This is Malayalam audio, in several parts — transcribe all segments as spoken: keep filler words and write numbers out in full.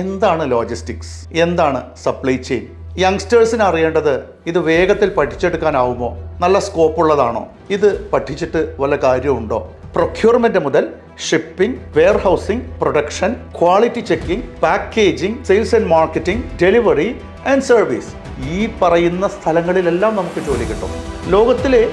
എന്താണ് ലോജിസ്റ്റിക്സ്, എന്താണ് സപ്ലൈ ചെയിൻ? യങ്സ്റ്റേഴ്സിന് അറിയേണ്ടത് ഇത് വേഗത്തിൽ പഠിച്ചെടുക്കാനാവുമോ, നല്ല സ്കോപ്പുള്ളതാണോ, ഇത് പഠിച്ചിട്ട് വല്ല കാര്യമുണ്ടോ? പ്രൊക്യൂർമെൻറ്റ് മുതൽ shipping, warehousing, production, quality checking, packaging, sales and marketing, delivery and service, ഈ പറയുന്ന സ്ഥലങ്ങളിലെല്ലാം നമുക്ക് ജോലി കിട്ടും. ലോകത്തിലെ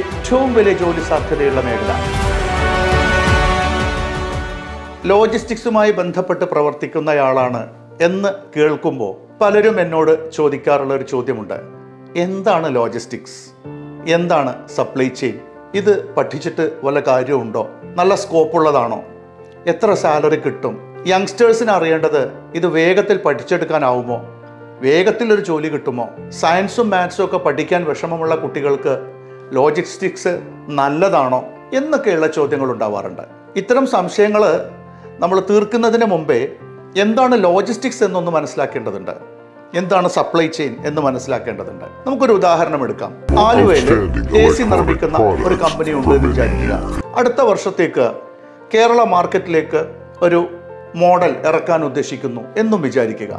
ഏറ്റവും വലിയ ജോലി സാധ്യതയുള്ള മേഖല. ലോജിസ്റ്റിക്സുമായി ബന്ധപ്പെട്ട് പ്രവർത്തിക്കുന്നയാളാണ് എന്ന് കേൾക്കുമ്പോൾ പലരും എന്നോട് ചോദിക്കാറുള്ള ഒരു ചോദ്യമുണ്ട്, എന്താണ് ലോജിസ്റ്റിക്സ്, എന്താണ് സപ്ലൈ ചെയിൻ, ഇത് പഠിച്ചിട്ട് വല്ല കാര്യമുണ്ടോ, നല്ല സ്കോപ്പുള്ളതാണോ, എത്ര സാലറി കിട്ടും? യങ്സ്റ്റേഴ്സിന് അറിയേണ്ടത് ഇത് വേഗത്തിൽ പഠിച്ചെടുക്കാനാവുമോ, വേഗത്തിലൊരു ജോലി കിട്ടുമോ? സയൻസും മാത്സും ഒക്കെ പഠിക്കാൻ വിഷമമുള്ള കുട്ടികൾക്ക് ലോജിസ്റ്റിക്സ് നല്ലതാണോ എന്നൊക്കെയുള്ള ചോദ്യങ്ങളുണ്ടാവാറുണ്ട്. ഇത്തരം സംശയങ്ങൾ നമ്മൾ തീർക്കുന്നതിന് മുമ്പേ എന്താണ് ലോജിസ്റ്റിക്സ് എന്നൊന്ന് മനസ്സിലാക്കേണ്ടതുണ്ട്, എന്താണ് സപ്ലൈ ചെയിൻ എന്ന് മനസ്സിലാക്കേണ്ടതുണ്ട്. നമുക്കൊരു ഉദാഹരണം എടുക്കാം. ആലുവയിൽ എ സി നിർമ്മിക്കുന്ന ഒരു കമ്പനി ഉണ്ട് എന്ന് വിചാരിക്കുക. അടുത്ത വർഷത്തേക്ക് കേരള മാർക്കറ്റിലേക്ക് ഒരു മോഡൽ ഇറക്കാൻ ഉദ്ദേശിക്കുന്നു എന്നും വിചാരിക്കുക.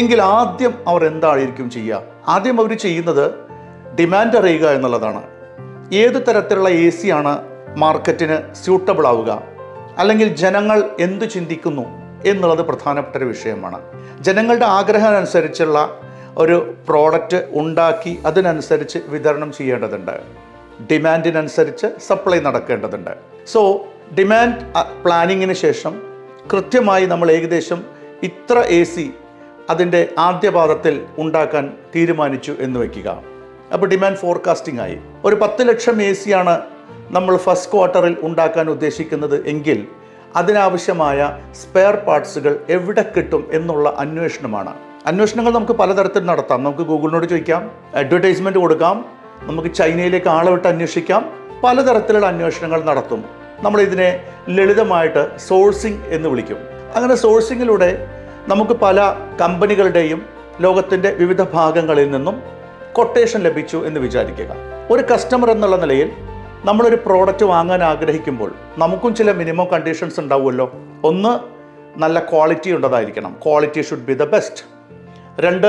എങ്കിൽ ആദ്യം അവർ എന്തായിരിക്കും ചെയ്യുക? ആദ്യം അവർ ചെയ്യുന്നത് ഡിമാൻഡ് അറിയുക എന്നുള്ളതാണ്. ഏത് തരത്തിലുള്ള എ സി ആണ് മാർക്കറ്റിന് സ്യൂട്ടബിൾ ആവുക, അല്ലെങ്കിൽ ജനങ്ങൾ എന്തു ചിന്തിക്കുന്നു എന്നുള്ളത് പ്രധാനപ്പെട്ട ഒരു വിഷയമാണ്. ജനങ്ങളുടെ ആഗ്രഹം അനുസരിച്ചുള്ള ഒരു പ്രോഡക്റ്റ് ഉണ്ടാക്കി അതിനനുസരിച്ച് വിതരണം ചെയ്യേണ്ടതുണ്ട്. ഡിമാൻഡിനനുസരിച്ച് സപ്ലൈ നടക്കേണ്ടതുണ്ട്. സോ ഡിമാൻഡ് പ്ലാനിങ്ങിന് ശേഷം കൃത്യമായി നമ്മൾ ഏകദേശം ഇത്ര എ സി അതിൻ്റെ ആദ്യപാദത്തിൽ ഉണ്ടാക്കാൻ തീരുമാനിച്ചു എന്ന് വയ്ക്കുക. അപ്പോൾ ഡിമാൻഡ് ഫോർകാസ്റ്റിംഗ് ആയി. ഒരു പത്ത് ലക്ഷം എ സിയാണ് നമ്മൾ ഫസ്റ്റ് ക്വാർട്ടറിൽ ഉണ്ടാക്കാൻ ഉദ്ദേശിക്കുന്നത് എങ്കിൽ അതിനാവശ്യമായ സ്പെയർ പാർട്സുകൾ എവിടെ കിട്ടും എന്നുള്ള അന്വേഷണമാണ്. അന്വേഷണങ്ങൾ നമുക്ക് പലതരത്തിൽ നടത്താം. നമുക്ക് ഗൂഗിളിനോട് ചോദിക്കാം, അഡ്വർടൈസ്മെൻറ്റ് കൊടുക്കാം, നമുക്ക് ചൈനയിലേക്ക് ആളെ വിട്ട് അന്വേഷിക്കാം, പലതരത്തിലുള്ള അന്വേഷണങ്ങൾ നടത്തും. നമ്മളിതിനെ ലളിതമായിട്ട് സോഴ്സിംഗ് എന്ന് വിളിക്കും. അങ്ങനെ സോഴ്സിങ്ങിലൂടെ നമുക്ക് പല കമ്പനികളുടെയും ലോകത്തിൻ്റെ വിവിധ ഭാഗങ്ങളിൽ നിന്നും കൊട്ടേഷൻ ലഭിച്ചു എന്ന് വിചാരിക്കുക. ഒരു കസ്റ്റമർ എന്നുള്ള നിലയിൽ നമ്മളൊരു പ്രോഡക്റ്റ് വാങ്ങാൻ ആഗ്രഹിക്കുമ്പോൾ നമുക്കും ചില മിനിമം കണ്ടീഷൻസ് ഉണ്ടാവുമല്ലോ. ഒന്ന്, നല്ല ക്വാളിറ്റി ഉള്ളതായിരിക്കണം, quality should be the best. രണ്ട്,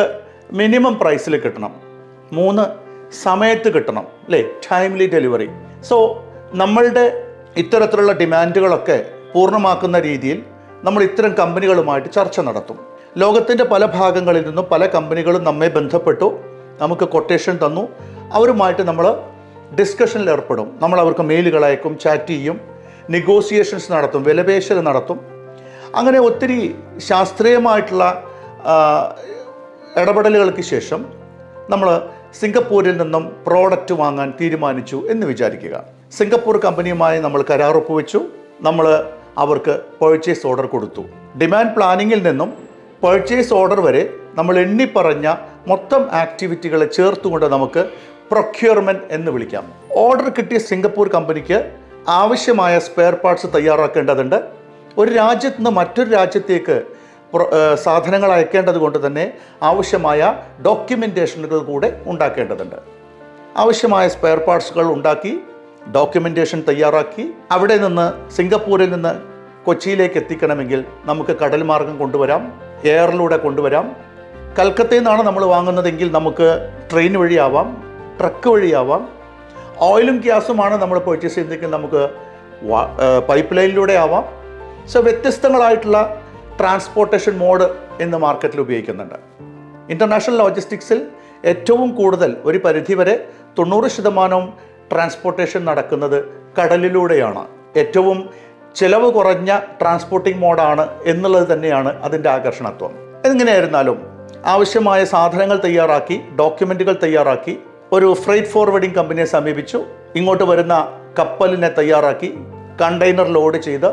മിനിമം പ്രൈസിൽ കിട്ടണം. മൂന്ന്, സമയത്ത് കിട്ടണം, അല്ലേ, ടൈംലി ഡെലിവറി. സോ നമ്മളുടെ ഇത്തരത്തിലുള്ള ഡിമാൻഡുകളൊക്കെ പൂർണ്ണമാക്കുന്ന രീതിയിൽ നമ്മൾ ഇത്തരം കമ്പനികളുമായിട്ട് ചർച്ച നടത്തും. ലോകത്തിൻ്റെ പല ഭാഗങ്ങളിൽ നിന്നും പല കമ്പനികളും നമ്മെ ബന്ധപ്പെട്ടു, നമുക്ക് കൊട്ടേഷൻ തന്നു. അവരുമായിട്ട് നമ്മൾ ഡിസ്കഷനിൽ ഏർപ്പെടും. നമ്മൾ അവർക്ക് മെയിലുകൾ അയക്കും, ചാറ്റ് ചെയ്യും, നെഗോസിയേഷൻസ് നടത്തും, വിലപേശൽ നടത്തും. അങ്ങനെ ഒത്തിരി ശാസ്ത്രീയമായിട്ടുള്ള ഇടപെടലുകൾക്ക് ശേഷം നമ്മൾ സിംഗപ്പൂരിൽ നിന്നും പ്രോഡക്റ്റ് വാങ്ങാൻ തീരുമാനിച്ചു എന്ന് വിചാരിക്കുക. സിംഗപ്പൂർ കമ്പനിയുമായി നമ്മൾ കരാറൊപ്പ് വെച്ചു, നമ്മൾ അവർക്ക് പർച്ചേസ് ഓർഡർ കൊടുത്തു. ഡിമാൻഡ് പ്ലാനിങ്ങിൽ നിന്നും പർച്ചേസ് ഓർഡർ വരെ നമ്മൾ എണ്ണിപ്പറഞ്ഞ മൊത്തം ആക്ടിവിറ്റികളെ ചേർത്തുകൊണ്ട് നമുക്ക് പ്രൊക്യൂർമെൻറ്റ് എന്ന് വിളിക്കാം. ഓർഡർ കിട്ടിയ സിംഗപ്പൂർ കമ്പനിക്ക് ആവശ്യമായ സ്പെയർ പാർട്സ് തയ്യാറാക്കേണ്ടതുണ്ട്. ഒരു രാജ്യത്ത് നിന്ന് മറ്റൊരു രാജ്യത്തേക്ക് സാധനങ്ങൾ അയക്കേണ്ടത് കൊണ്ട് തന്നെ ആവശ്യമായ ഡോക്യുമെൻറ്റേഷനുകൾ കൂടെ ഉണ്ടാക്കേണ്ടതുണ്ട്. ആവശ്യമായ സ്പെയർ പാർട്സുകൾ ഉണ്ടാക്കി, ഡോക്യുമെൻറ്റേഷൻ തയ്യാറാക്കി, അവിടെ നിന്ന് സിംഗപ്പൂരിൽ നിന്ന് കൊച്ചിയിലേക്ക് എത്തിക്കണമെങ്കിൽ നമുക്ക് കടൽ മാർഗം കൊണ്ടുവരാം, എയറിലൂടെ കൊണ്ടുവരാം. കൽക്കത്തയിൽ നിന്നാണ് നമ്മൾ വാങ്ങുന്നതെങ്കിൽ നമുക്ക് ട്രെയിൻ വഴിയാവാം, ട്രക്ക് വഴിയാവാം. ഓയിലും ഗ്യാസുമാണ് നമ്മൾ പർച്ചേസ് ചെയ്യുന്നതെങ്കിൽ നമുക്ക് പൈപ്പ് ലൈനിലൂടെ ആവാം. സോ വ്യത്യസ്തങ്ങളായിട്ടുള്ള ട്രാൻസ്പോർട്ടേഷൻ മോഡ് എന്ന് മാർക്കറ്റിൽ ഉപയോഗിക്കുന്നുണ്ട്. ഇൻ്റർനാഷണൽ ലോജിസ്റ്റിക്സിൽ ഏറ്റവും കൂടുതൽ ഒരു പരിധിവരെ തൊണ്ണൂറ് ശതമാനവും ട്രാൻസ്പോർട്ടേഷൻ നടക്കുന്നത് കടലിലൂടെയാണ്. ഏറ്റവും ചിലവ് കുറഞ്ഞ ട്രാൻസ്പോർട്ടിംഗ് മോഡാണ് എന്നുള്ളത് തന്നെയാണ് അതിൻ്റെ ആകർഷണത്വം. എങ്ങനെയായിരുന്നാലും ആവശ്യമായ സാധനങ്ങൾ തയ്യാറാക്കി, ഡോക്യുമെൻറ്റുകൾ തയ്യാറാക്കി, ഒരു ഫ്രൈറ്റ് ഫോർവേഡിംഗ് കമ്പനിയെ സമീപിച്ചു, ഇങ്ങോട്ട് വരുന്ന കപ്പലിനെ തയ്യാറാക്കി, കണ്ടെയ്നർ ലോഡ് ചെയ്ത്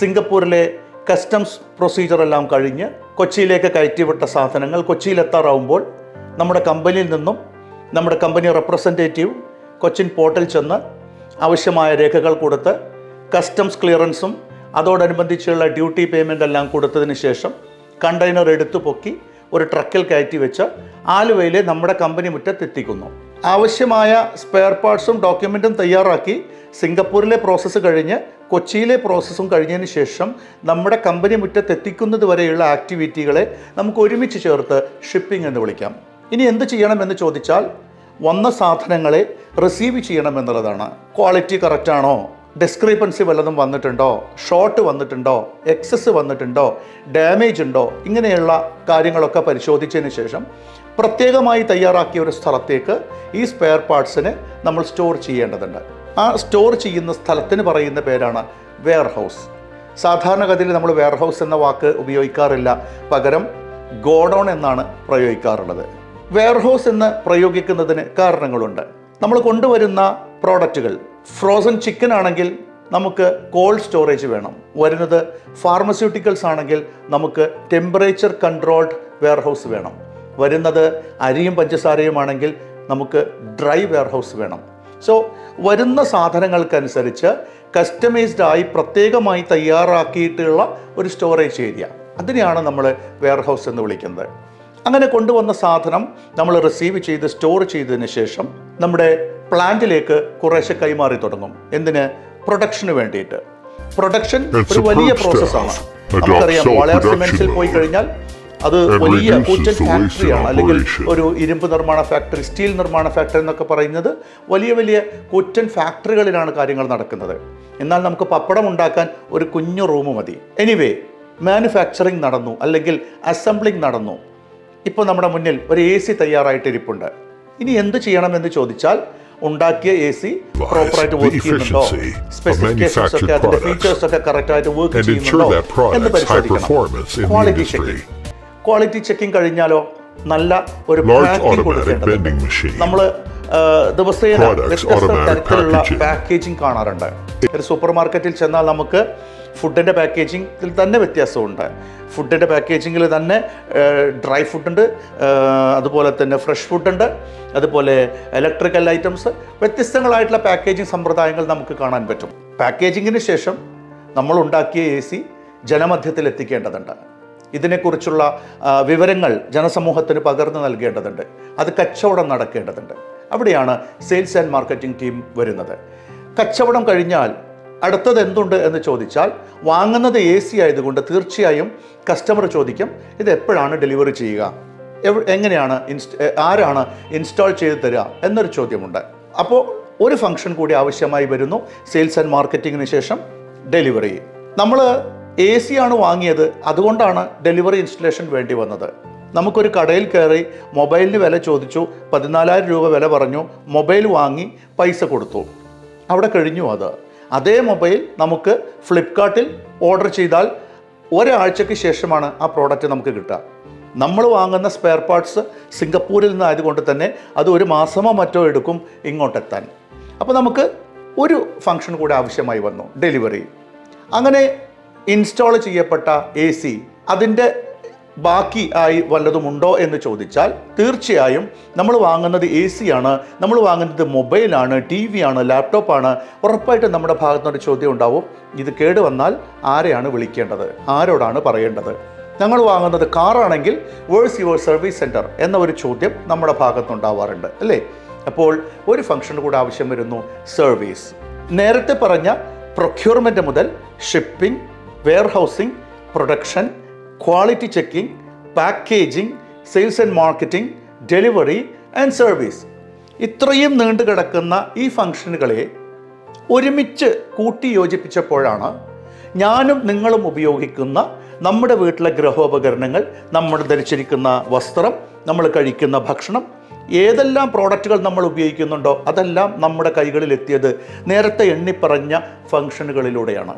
സിംഗപ്പൂരിലെ കസ്റ്റംസ് പ്രൊസീജിയറെല്ലാം കഴിഞ്ഞ് കൊച്ചിയിലേക്ക് കയറ്റിവിട്ട സാധനങ്ങൾ കൊച്ചിയിലെത്താറാവുമ്പോൾ നമ്മുടെ കമ്പനിയിൽ നിന്നും നമ്മുടെ കമ്പനി റെപ്രസെൻറ്റേറ്റീവ് കൊച്ചിൻ പോർട്ടിൽ ചെന്ന് ആവശ്യമായ രേഖകൾ കൊടുത്ത് കസ്റ്റംസ് ക്ലിയറൻസും അതോടനുബന്ധിച്ചുള്ള ഡ്യൂട്ടി പേയ്മെൻ്റ് എല്ലാം കൊടുത്തതിന് ശേഷം കണ്ടെയ്നർ എടുത്തു പൊക്കി ഒരു ട്രക്കിൽ കയറ്റി വെച്ച് ആലുവയിലെ നമ്മുടെ കമ്പനി മുറ്റത്തെത്തിക്കുന്നു. ആവശ്യമായ സ്പെയർ പാർട്സും ഡോക്യുമെൻറ്റും തയ്യാറാക്കി സിംഗപ്പൂരിലെ പ്രോസസ്സ് കഴിഞ്ഞ് കൊച്ചിയിലെ പ്രോസസ്സും കഴിഞ്ഞതിന് ശേഷം നമ്മുടെ കമ്പനി മുറ്റത്തെത്തിക്കുന്നത് വരെയുള്ള ആക്ടിവിറ്റികളെ നമുക്ക് ഒരുമിച്ച് ചേർത്ത് ഷിപ്പിംഗ് എന്ന് വിളിക്കാം. ഇനി എന്ത് ചെയ്യണമെന്ന് ചോദിച്ചാൽ വന്ന സാധനങ്ങളെ റിസീവ് ചെയ്യണമെന്നുള്ളതാണ്. ക്വാളിറ്റി കറക്റ്റാണോ, ഡിസ്ക്രിപ്പൻസി വല്ലതും വന്നിട്ടുണ്ടോ, ഷോർട്ട് വന്നിട്ടുണ്ടോ, എക്സസ് വന്നിട്ടുണ്ടോ, ഡാമേജ് ഉണ്ടോ, ഇങ്ങനെയുള്ള കാര്യങ്ങളൊക്കെ പരിശോധിച്ചതിന് ശേഷം പ്രത്യേകമായി തയ്യാറാക്കിയ ഒരു സ്ഥലത്തേക്ക് ഈ സ്പെയർ പാർട്സിനെ നമ്മൾ സ്റ്റോർ ചെയ്യേണ്ടതുണ്ട്. ആ സ്റ്റോർ ചെയ്യുന്ന സ്ഥലത്തിന് പറയുന്ന പേരാണ് വെയർ ഹൗസ്. സാധാരണഗതിയിൽ നമ്മൾ വെയർ ഹൗസ് എന്ന വാക്ക് ഉപയോഗിക്കാറില്ല, പകരം ഗോഡൗൺ എന്നാണ് പ്രയോഗിക്കാറുള്ളത്. വെയർ ഹൗസ് എന്ന് പ്രയോഗിക്കുന്നതിന് കാരണങ്ങളുണ്ട്. നമ്മൾ കൊണ്ടുവരുന്ന പ്രോഡക്റ്റുകൾ ഫ്രോസൺ ചിക്കൻ ആണെങ്കിൽ നമുക്ക് കോൾഡ് സ്റ്റോറേജ് വേണം. വരുന്നത് ഫാർമസ്യൂട്ടിക്കൽസ് ആണെങ്കിൽ നമുക്ക് ടെമ്പറേച്ചർ കൺട്രോൾഡ് വെയർ ഹൗസ് വേണം. വരുന്നത് അരിയും പഞ്ചസാരയുമാണെങ്കിൽ നമുക്ക് ഡ്രൈ വെയർ ഹൗസ് വേണം. സോ വരുന്ന സാധനങ്ങൾക്കനുസരിച്ച് കസ്റ്റമൈസ്ഡ് ആയി പ്രത്യേകമായി തയ്യാറാക്കിയിട്ടുള്ള ഒരു സ്റ്റോറേജ് ഏരിയ, അതിനെയാണ് നമ്മൾ വെയർ ഹൗസ് എന്ന് വിളിക്കുന്നത്. അങ്ങനെ കൊണ്ടുവന്ന സാധനം നമ്മൾ റിസീവ് ചെയ്ത് സ്റ്റോർ ചെയ്തതിന് ശേഷം നമ്മുടെ പ്ലാന്റിലേക്ക് കുറേശ്ശെ കൈമാറി തുടങ്ങും. എന്തിന്? പ്രൊഡക്ഷന് വേണ്ടിയിട്ട്. പ്രൊഡക്ഷൻ ഒരു വലിയ പ്രോസസ്സാണ്. നമുക്കറിയാം, വാളയാർ സിമെന്റ്സിൽ പോയി കഴിഞ്ഞാൽ അത് വലിയ കൂറ്റൻ ഫാക്ടറിയാണ്, അല്ലെങ്കിൽ ഒരു ഇരുമ്പ് നിർമ്മാണ ഫാക്ടറി, സ്റ്റീൽ നിർമ്മാണ ഫാക്ടറി എന്നൊക്കെ പറയുന്നത് വലിയ വലിയ കൂറ്റൻ ഫാക്ടറികളിലാണ് കാര്യങ്ങൾ നടക്കുന്നത്. എന്നാൽ നമുക്ക് പപ്പടം ഉണ്ടാക്കാൻ ഒരു കുഞ്ഞു റൂം മതി. എനിവേ, മാനുഫാക്ചറിങ് നടന്നു, അല്ലെങ്കിൽ അസംബ്ലിങ് നടന്നു. ഇപ്പോൾ നമ്മുടെ മുന്നിൽ ഒരു എ സി തയ്യാറായിട്ടിരിപ്പുണ്ട്. ഇനി എന്ത് ചെയ്യണമെന്ന് ചോദിച്ചാൽ ഉണ്ടാക്കിയ എ സി പ്രോപ്പറായിട്ട് വർക്ക് ചെയ്യുന്നുണ്ടോ, സ്പെസിഫിക്കേഷൻസ് ഒക്കെ അതിൻ്റെ ഫീച്ചേഴ്സ് ഒക്കെ കറക്റ്റായിട്ട് വർക്ക് ചെയ്യുന്നുണ്ടോ എന്ന് പരിശോധിക്കണം. ക്വാളിറ്റി ചെക്കിങ് ക്വാളിറ്റി ചെക്കിങ് കഴിഞ്ഞാലോ നല്ല ഒരു പാക്കിംഗ് കൊടുക്കേണ്ടത്. നമ്മൾ ദിവസേന വ്യത്യസ്ത തരത്തിലുള്ള പാക്കേജിങ് കാണാറുണ്ട്. ഒരു സൂപ്പർ മാർക്കറ്റിൽ ചെന്നാൽ നമുക്ക് ഫുഡിൻ്റെ പാക്കേജിങ്ങിൽ തന്നെ വ്യത്യാസമുണ്ട്. ഫുഡിൻ്റെ പാക്കേജിങ്ങിൽ തന്നെ ഡ്രൈ ഫുഡുണ്ട്, അതുപോലെ തന്നെ ഫ്രഷ് ഫുഡുണ്ട്, അതുപോലെ ഇലക്ട്രിക്കൽ ഐറ്റംസ്, വ്യത്യസ്തങ്ങളായിട്ടുള്ള പാക്കേജിങ് സമ്പ്രദായങ്ങൾ നമുക്ക് കാണാൻ പറ്റും. പാക്കേജിങ്ങിന് ശേഷം നമ്മളുണ്ടാക്കിയ എ സി ജനമധ്യത്തിൽ എത്തിക്കേണ്ടതുണ്ട്. ഇതിനെക്കുറിച്ചുള്ള വിവരങ്ങൾ ജനസമൂഹത്തിന് പകർന്നു നൽകേണ്ടതുണ്ട്. അത് കച്ചവടം നടക്കേണ്ടതുണ്ട്. അവിടെയാണ് സെയിൽസ് ആൻഡ് മാർക്കറ്റിംഗ് ടീം വരുന്നത്. കച്ചവടം കഴിഞ്ഞാൽ അടുത്തത് എന്തുണ്ട് എന്ന് ചോദിച്ചാൽ, വാങ്ങുന്നത് എ സി ആയതുകൊണ്ട് തീർച്ചയായും കസ്റ്റമർ ചോദിക്കും, ഇത് എപ്പോഴാണ് ഡെലിവറി ചെയ്യുക, എങ്ങനെയാണ് ഇൻസ്റ്റ് ആരാണ് ഇൻസ്റ്റാൾ ചെയ്ത് തരിക എന്നൊരു ചോദ്യമുണ്ട്. അപ്പോൾ ഒരു ഫംഗ്ഷൻ കൂടി ആവശ്യമായി വരുന്നു. സെയിൽസ് ആൻഡ് മാർക്കറ്റിങ്ങിന് ശേഷം ഡെലിവറി. നമ്മൾ എ സി ആണ് വാങ്ങിയത്, അതുകൊണ്ടാണ് ഡെലിവറി ഇൻസ്റ്റലേഷൻ വേണ്ടി വന്നത്. നമുക്കൊരു കടയിൽ കയറി മൊബൈലിന് വില ചോദിച്ചു, പതിനാലായിരം രൂപ വില പറഞ്ഞു, മൊബൈൽ വാങ്ങി പൈസ കൊടുത്തു, അവിടെ കഴിഞ്ഞു. അത് അതേ മൊബൈൽ നമുക്ക് ഫ്ലിപ്കാർട്ടിൽ ഓർഡർ ചെയ്താൽ ഒരാഴ്ചയ്ക്ക് ശേഷമാണ് ആ പ്രോഡക്റ്റ് നമുക്ക് കിട്ടുക. നമ്മൾ വാങ്ങുന്ന സ്പെയർ പാർട്സ് സിംഗപ്പൂരിൽ നിന്നായതുകൊണ്ട് തന്നെ അത് ഒരു മാസമോ മറ്റോ എടുക്കും ഇങ്ങോട്ടെത്താൻ. അപ്പോൾ നമുക്ക് ഒരു ഫംഗ്ഷൻ കൂടെ ആവശ്യമായി വന്നു, ഡെലിവറി. അങ്ങനെ ഇൻസ്റ്റാൾ ചെയ്യപ്പെട്ട എ സി അതിൻ്റെ ബാക്കി ആയി വല്ലതുമുണ്ടോ എന്ന് ചോദിച്ചാൽ തീർച്ചയായും നമ്മൾ വാങ്ങുന്നത് എ സി ആണ്, നമ്മൾ വാങ്ങുന്നത് മൊബൈലാണ്, ടി വി ആണ്, ലാപ്ടോപ്പാണ്. ഉറപ്പായിട്ടും നമ്മുടെ ഭാഗത്തുനിന്നൊരു ചോദ്യം ഉണ്ടാവും, ഇത് കേടുവന്നാൽ ആരെയാണ് വിളിക്കേണ്ടത്, ആരോടാണ് പറയേണ്ടത്? ഞങ്ങൾ വാങ്ങുന്നത് കാറാണെങ്കിൽ വേഴ്സ് യുവർ സർവീസ് സെൻറ്റർ എന്ന ഒരു ചോദ്യം നമ്മുടെ ഭാഗത്തുനിന്നുണ്ടാവാറുണ്ട്, അല്ലേ? അപ്പോൾ ഒരു ഫംഗ്ഷൻ കൂടെ ആവശ്യം വരുന്നു, സർവീസ്. നേരത്തെ പറഞ്ഞ പ്രൊക്യൂർമെൻറ്റ് മുതൽ shipping, warehousing, production, quality checking, packaging, sales and marketing, delivery and service, ഇത്രയും നീണ്ടു കിടക്കുന്ന ഈ ഫംഗ്ഷനുകളെ ഒരുമിച്ച് കൂട്ടി യോജിപ്പിച്ചപ്പോഴാണ് ഞാനും നിങ്ങളും ഉപയോഗിക്കുന്ന നമ്മുടെ വീട്ടിലെ ഗൃഹോപകരണങ്ങൾ, നമ്മൾ ധരിച്ചിരിക്കുന്ന വസ്ത്രം, നമ്മൾ കഴിക്കുന്ന ഭക്ഷണം, ഏതെല്ലാം പ്രോഡക്റ്റുകൾ നമ്മൾ ഉപയോഗിക്കുന്നുണ്ടോ അതെല്ലാം നമ്മുടെ കൈകളിൽ എത്തിയത് നേരത്തെ എണ്ണിപ്പറഞ്ഞ ഫംഗ്ഷനുകളിലൂടെയാണ്.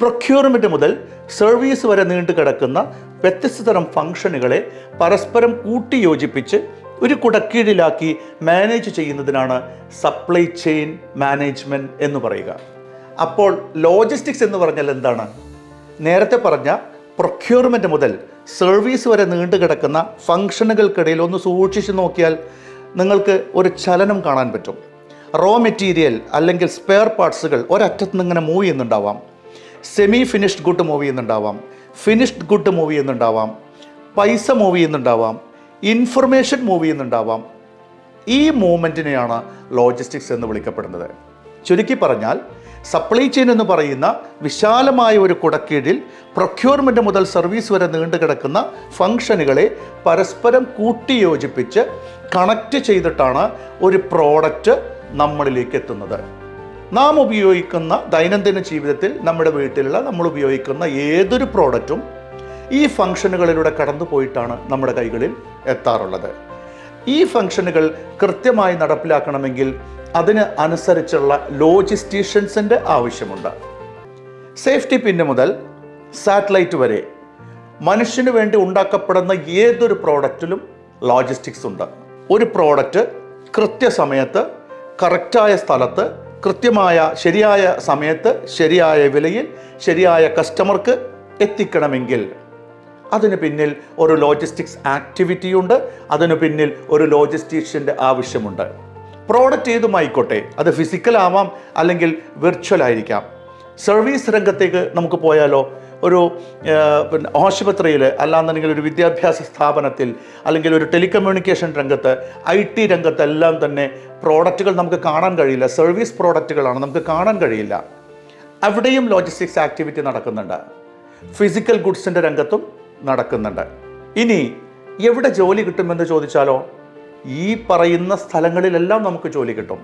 പ്രൊക്യൂർമെൻറ്റ് മുതൽ സർവീസ് വരെ നീണ്ടു കിടക്കുന്ന വ്യത്യസ്ത തരം ഫംഗ്ഷനുകളെ പരസ്പരം കൂട്ടിയോജിപ്പിച്ച് ഒരു കുടക്കീഴിലാക്കി മാനേജ് ചെയ്യുന്നതിനാണ് സപ്ലൈ ചെയിൻ മാനേജ്മെൻറ്റ് എന്ന് പറയുക. അപ്പോൾ ലോജിസ്റ്റിക്സ് എന്ന് പറഞ്ഞാൽ എന്താണ്? നേരത്തെ പറഞ്ഞ പ്രൊക്യൂർമെൻറ്റ് മുതൽ സർവീസ് വരെ നീണ്ടു കിടക്കുന്ന ഫംഗ്ഷനുകൾക്കിടയിൽ ഒന്ന് സൂക്ഷിച്ച് നോക്കിയാൽ നിങ്ങൾക്ക് ഒരു ചലനം കാണാൻ പറ്റും. റോ മെറ്റീരിയൽ അല്ലെങ്കിൽ സ്പെയർ പാർട്സുകൾ ഒരറ്റത്ത് നിന്ന് ഇങ്ങനെ മൂവ് ചെയ്യുന്നുണ്ടാവാം, സെമി ഫിനിഷ്ഡ് ഗുഡ് മൂവ് ചെയ്യുന്നുണ്ടാവാം, ഫിനിഷ്ഡ് ഗുഡ് മൂവ് ചെയ്യുന്നുണ്ടാവാം, പൈസ മൂവ് ചെയ്യുന്നുണ്ടാവാം, ഇൻഫർമേഷൻ മൂവ് ചെയ്യുന്നുണ്ടാവാം. ഈ മൂവ്മെൻറ്റിനെയാണ് ലോജിസ്റ്റിക്സ് എന്ന് വിളിക്കപ്പെടുന്നത്. ചുരുക്കി പറഞ്ഞാൽ Supply chain in the Parayana, Vishalamai or Kodakidil, procurement of modal service were in the Katakana, functionigale, Parasparam Kuti Yoji picture, connected Chaidatana, or a product, Namalike to another. Namubioikana, Dinandin Chivatil, Namadavitilla, Namubioikana, either productum, E functionigale Katana Poitana, Namadagil, at Tarolada. E functionical Kurtema in Adapla Kanamangil. Adina Anasarichella, logisticians and Avishamunda. Safety Pinna Mudal, Satellite Vare Manishin went to Undakapadana Yedur Productulum, Logistics Unda. Uri product, Kritya Samayata, Correctaya Stalata, Krityamaya, Sheriaya Samayata, Sheriaya Vilayan, Sheriaya Customer, Ethicana Mingil. Adana Pinil or a logistics activity under Adana Pinil or a logistician Avishamunda. Product is the physical amam, alangil virtual iricam. Service rangatega, Namkopoyalo, Uru Oshiba trailer, Alanangal Vidya Piasa Stabanatil, Alangil telecommunication rangata, I T rangata, Lantane, productical Namkakan Garilla, service productical Namkakan Garilla. Avadayam logistics activity Nadakananda. Physical goods center rangatum Nadakananda. Ini, Yevita Joli Gutamanda Jodichalo. This is the first time we have to do this. We have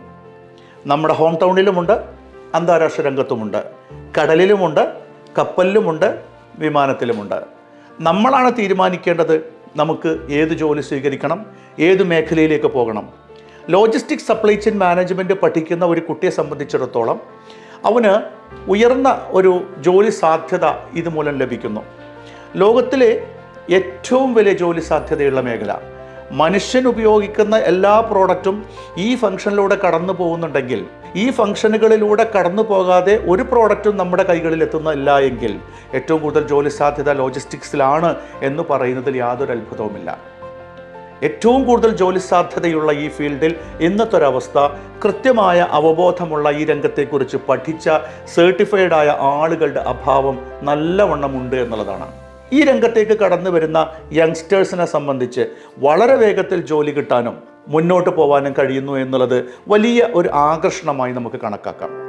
hometown, Andarashirangatu, Kadalilimunda, Kappalimunda, Vimanatilimunda. Namalana Thirmanikanda, Namuk, Edu Joli Sigarikanam, Edu Makali Lekapoganam. Logistics supply chain management, particularly Kutte Samadicharatolam. Avana, Uyarna Uru Joli Sathada, Idamulan Lebikuno. Logatile, Yetum Vele Joli Sathadela Megala. Manishin Upiogikana, Ella productum, E function load a Karanapon and Dagil. E functionally load a Karanapoga, Uri productum, Namada Kaigaletuna, Ella and Gil. Eto Gudal Joli Sathida logistics lana, Endo Parana the Yadu Elpotomilla. Eto Gudal Joli Sathada Yulai field, in the Taravasta, Krityamaya, Avabothamulai Rankate Kurichi Paticha, certified Aya Ardigal Abhavam, Nalla Vandamunde and Ladana. ഈ രംഗത്തേക്ക് കടന്നു വരുന്ന യങ്സ്റ്റേഴ്സിനെ സംബന്ധിച്ച് വളരെ വേഗത്തിൽ ജോലി കിട്ടാനും മുന്നോട്ട് പോവാനും കഴിയുന്നു എന്നുള്ളത് വലിയ ഒരു ആകർഷണമായി നമുക്ക് കണക്കാക്കാം.